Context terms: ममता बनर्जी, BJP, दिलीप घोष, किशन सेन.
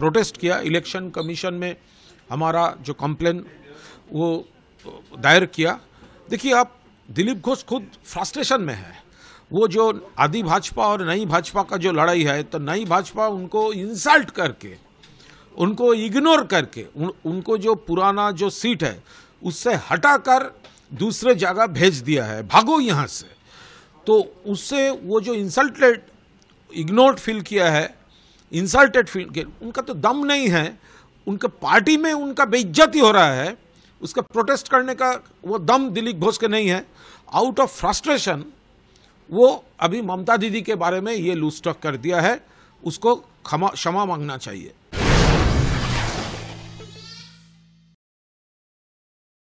Protest किया। Election commission में हमारा जो कंप्लेन वो दायर किया। देखिए आप, दिलीप घोष खुद फ्रस्ट्रेशन में है। वो जो आधी भाजपा और नई भाजपा का जो लड़ाई है, तो नई भाजपा उनको इंसल्ट करके, उनको इग्नोर करके, उनको जो पुराना जो सीट है उससे हटाकर दूसरे जगह भेज दिया है, भागो यहाँ से। तो उससे वो जो इंसल्टेड, इग्नोर्ड फील किया है, इंसल्टेड फील किया, उनका तो दम नहीं है, उनके पार्टी में उनका बेइज्जती हो रहा है, उसका प्रोटेस्ट करने का वो दम दिलीप घोष के नहीं है। आउट ऑफ फ्रस्ट्रेशन वो अभी ममता दीदी के बारे में ये लूज टॉक कर दिया है, उसको क्षमा मांगना चाहिए।